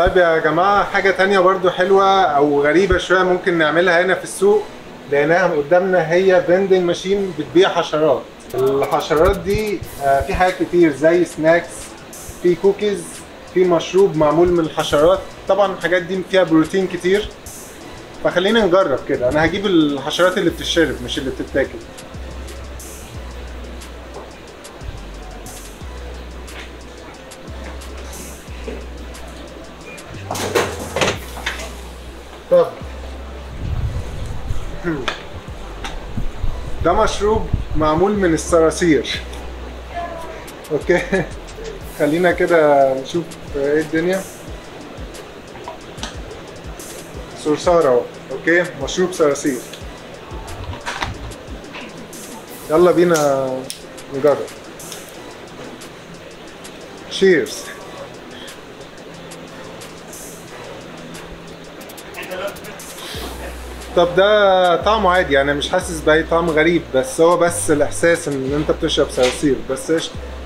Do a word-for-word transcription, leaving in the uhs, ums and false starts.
طيب يا جماعة، حاجة تانية برضو حلوة أو غريبة شوية ممكن نعملها هنا في السوق، لأنها قدامنا هي فيندنج ماشين بتبيع حشرات. الحشرات دي في حاجات كتير زي سناكس، في كوكيز، في مشروب معمول من الحشرات. طبعا الحاجات دي فيها بروتين كتير، فخلينا نجرب كده. أنا هجيب الحشرات اللي بتتشرب مش اللي بتتاكل. طب ده مشروب معمول من الصراصير. اوكي، خلينا كده نشوف ايه الدنيا. صرصار اهو. اوكي، مشروب صراصير. يلا بينا نجرب. تشيرز. طب ده طعمه عادي، يعني مش حاسس باي طعم غريب، بس هو بس الاحساس ان انت بتشرب صراصير بس. قشطة.